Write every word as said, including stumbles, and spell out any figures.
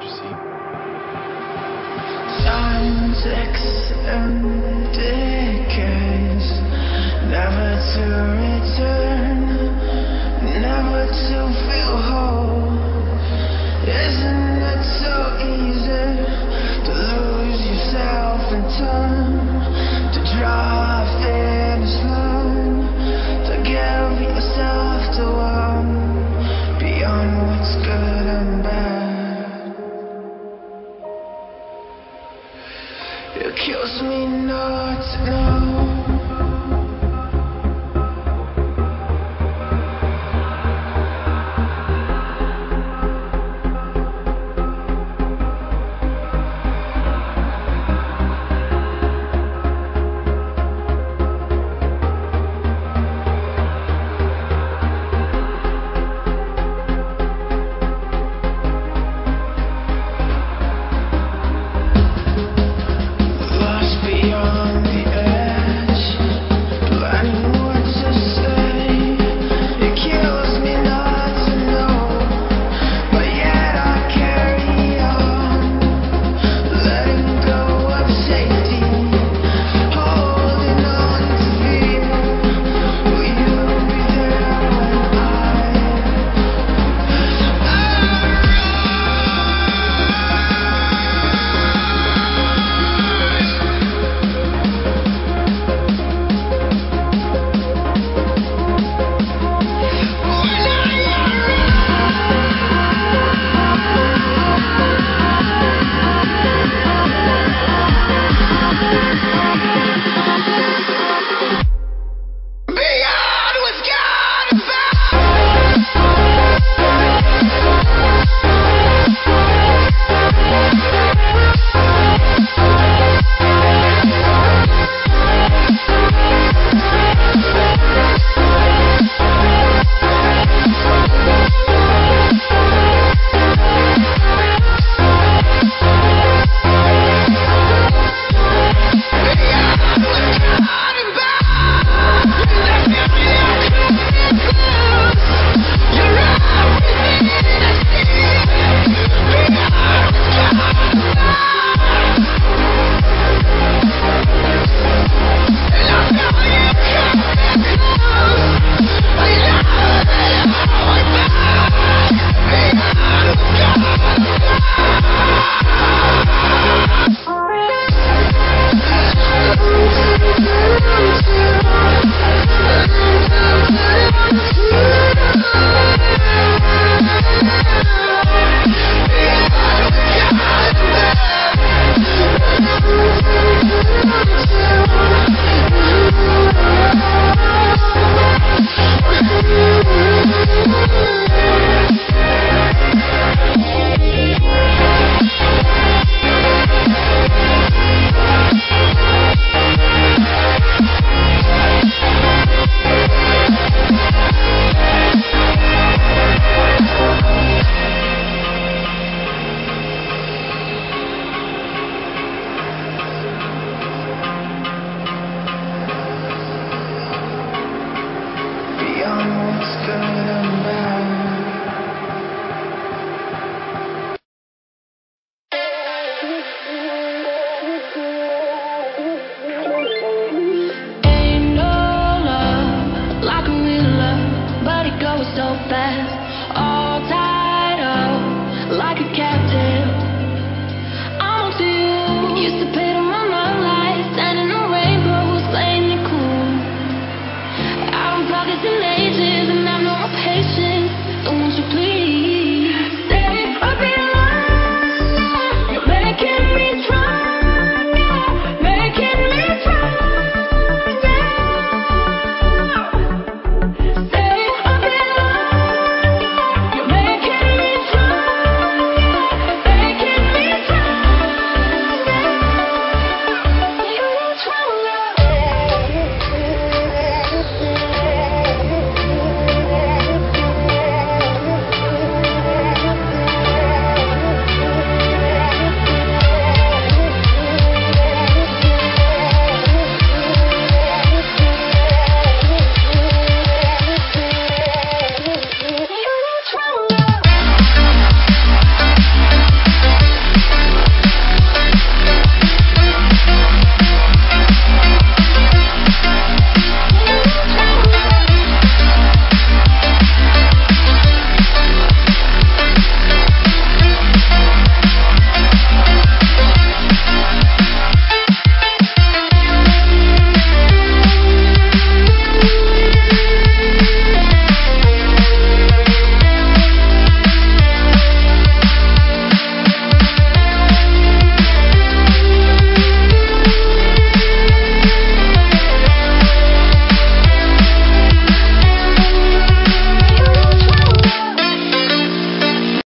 see. Time's and decays, never to return, never to feel whole. Isn't it so easy to lose yourself in time, to drift in a slum, to give yourself to one beyond what's good and bad? You accuse me not to know.